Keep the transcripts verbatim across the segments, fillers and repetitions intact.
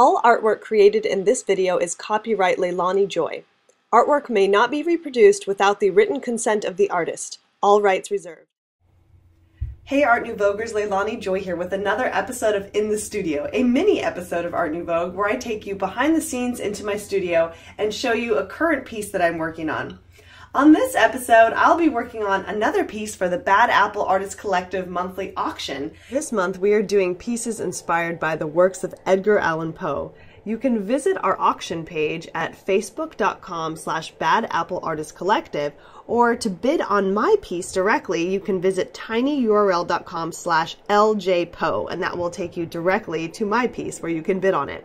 All artwork created in this video is copyright Leilani Joy. Artwork may not be reproduced without the written consent of the artist. All rights reserved. Hey Art Nouveau-gers, Leilani Joy here with another episode of In the Studio, a mini episode of Art Nouveau where I take you behind the scenes into my studio and show you a current piece that I'm working on. On this episode, I'll be working on another piece for the Bad Apple Artist Collective monthly auction. This month we are doing pieces inspired by the works of Edgar Allan Poe. You can visit our auction page at facebook dot com slash bad apple artist collective, or to bid on my piece directly, you can visit tiny U R L dot com slash L J poe, and that will take you directly to my piece where you can bid on it.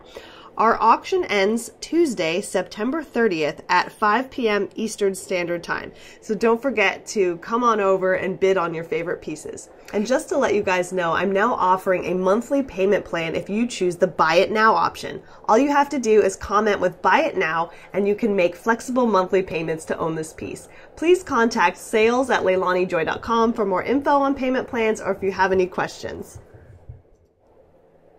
Our auction ends Tuesday, September thirtieth at five P M Eastern Standard Time. So don't forget to come on over and bid on your favorite pieces. And just to let you guys know, I'm now offering a monthly payment plan if you choose the Buy It Now option. All you have to do is comment with Buy It Now and you can make flexible monthly payments to own this piece. Please contact sales at leilani joy dot com for more info on payment plans or if you have any questions.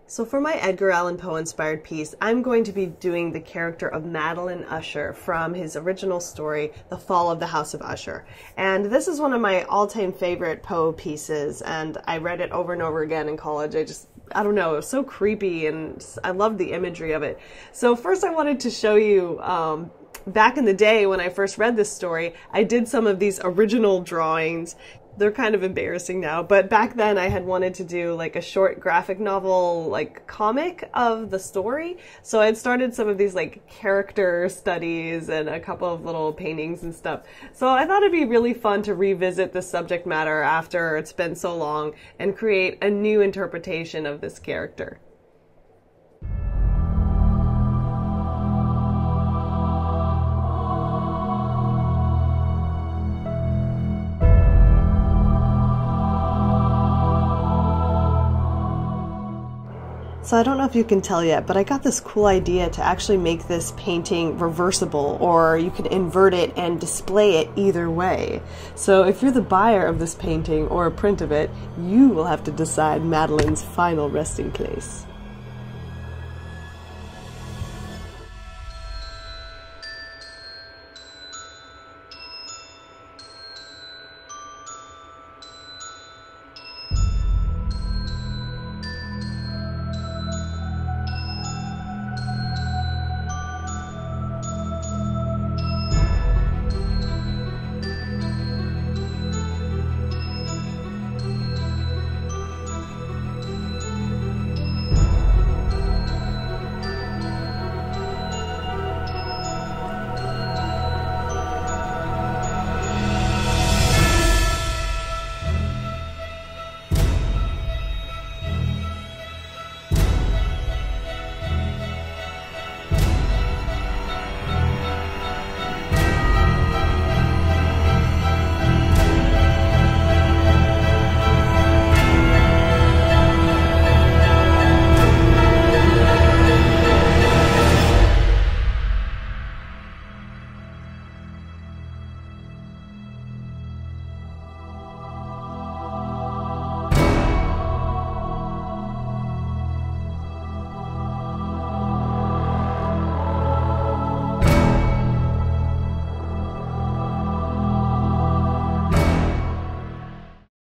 So for my Edgar Allan Poe inspired piece, I'm going to be doing the character of Madeline Usher from his original story, The Fall of the House of Usher. And this is one of my all-time favorite Poe pieces, and I read it over and over again in college. I just, I don't know, it was so creepy, and I loved the imagery of it. So first I wanted to show you, um, back in the day when I first read this story, I did some of these original drawings. They're kind of embarrassing now, but back then I had wanted to do like a short graphic novel, like comic of the story. So I had started some of these like character studies and a couple of little paintings and stuff. So I thought it'd be really fun to revisit the subject matter after it's been so long and create a new interpretation of this character. So I don't know if you can tell yet, but I got this cool idea to actually make this painting reversible, or you can invert it and display it either way. So if you're the buyer of this painting or a print of it, you will have to decide Madeline's final resting place.